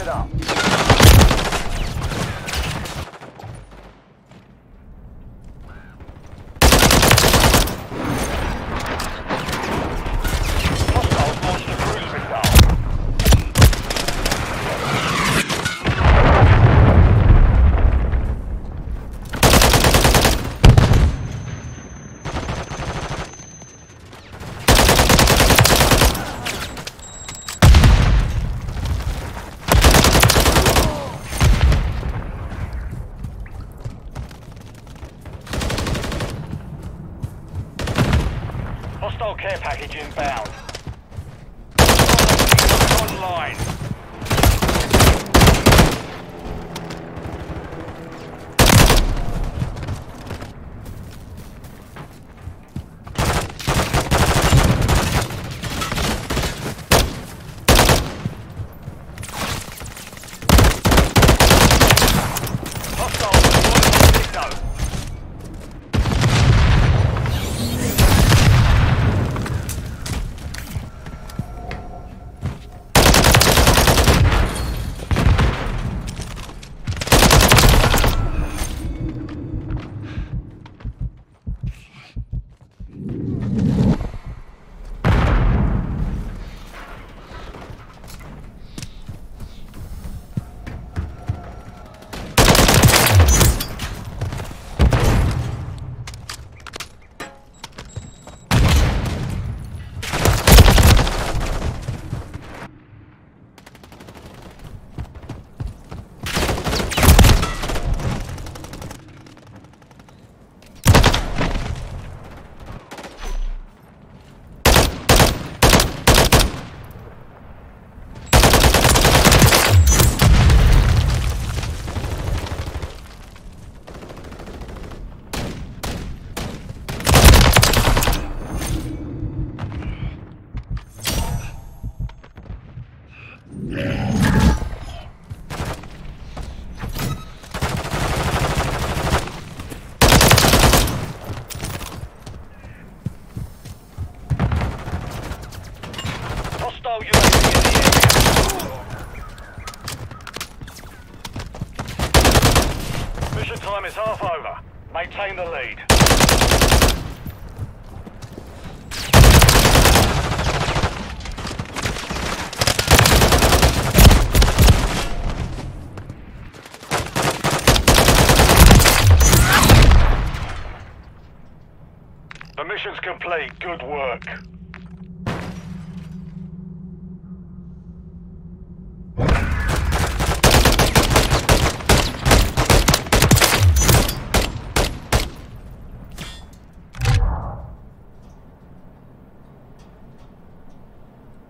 it up. Hostile care package inbound. Online. Mission time is half over. Maintain the lead. The mission's complete. Good work.